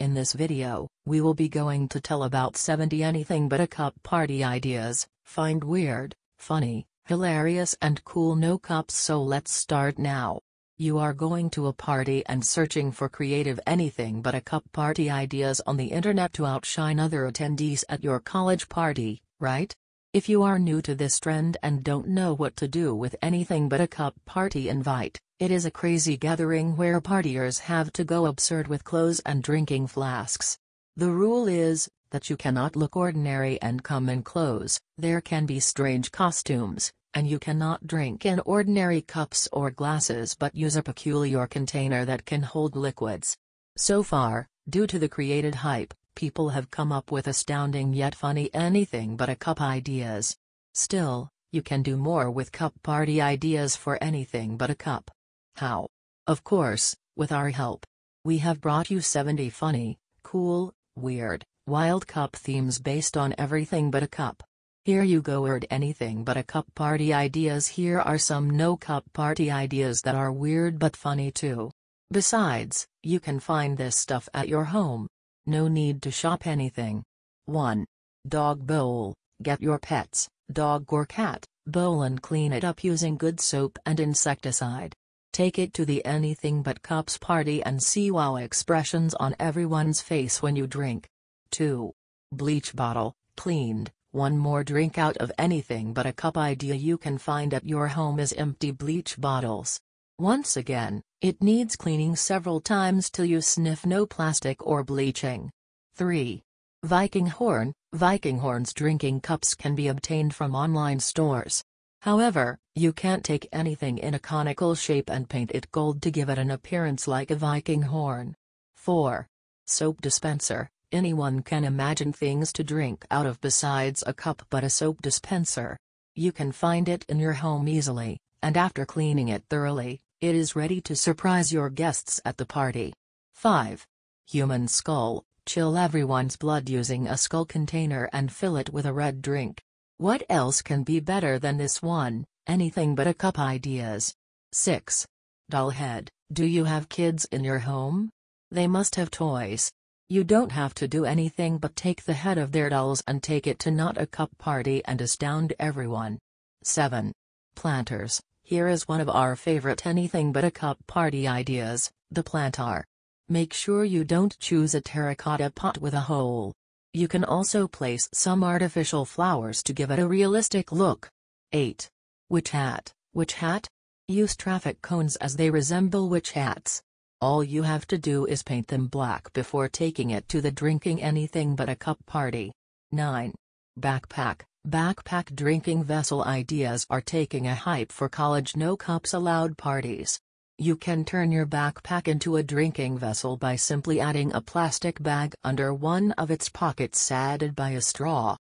In this video, we will be going to tell about 70 anything but a cup party ideas, find weird, funny, hilarious and cool no cups, so let's start now. You are going to a party and searching for creative anything but a cup party ideas on the internet to outshine other attendees at your college party, right? If you are new to this trend and don't know what to do with anything but a cup party invite, it is a crazy gathering where partiers have to go absurd with clothes and drinking flasks. The rule is that you cannot look ordinary and come in clothes, there can be strange costumes, and you cannot drink in ordinary cups or glasses but use a peculiar container that can hold liquids. So far, due to the created hype, people have come up with astounding yet funny anything but a cup ideas. Still, you can do more with cup party ideas for anything but a cup. How? Of course, with our help. We have brought you 70 funny, cool, weird, wild cup themes based on everything but a cup. Here you go, weird anything but a cup party ideas. Here are some no cup party ideas that are weird but funny too. Besides, you can find this stuff at your home. No need to shop anything. 1. Dog bowl. Get your pet's, dog or cat, bowl and clean it up using good soap and insecticide. Take it to the anything but cups party and see wow expressions on everyone's face when you drink. 2. Bleach bottle, cleaned. One more drink out of anything but a cup idea you can find at your home is empty bleach bottles. Once again, it needs cleaning several times till you sniff no plastic or bleaching. 3. Viking horn. Viking horns drinking cups can be obtained from online stores. However, you can't take anything in a conical shape and paint it gold to give it an appearance like a Viking horn. 4. Soap dispenser. Anyone can imagine things to drink out of besides a cup but a soap dispenser. You can find it in your home easily, and after cleaning it thoroughly, it is ready to surprise your guests at the party. 5. Human skull. Chill everyone's blood using a skull container and fill it with a red drink. What else can be better than this one? Anything but a cup ideas. 6. Doll head. Do you have kids in your home? They must have toys. You don't have to do anything but take the head of their dolls and take it to not a cup party and astound everyone. 7. Planters. Here is one of our favorite anything but a cup party ideas, the planter. Make sure you don't choose a terracotta pot with a hole. You can also place some artificial flowers to give it a realistic look. 8. Witch hat. Witch hat? Use traffic cones as they resemble witch hats. All you have to do is paint them black before taking it to the drinking anything but a cup party. 9. Backpack. Backpack drinking vessel ideas are taking a hype for college no cups allowed parties. You can turn your backpack into a drinking vessel by simply adding a plastic bag under one of its pockets added by a straw.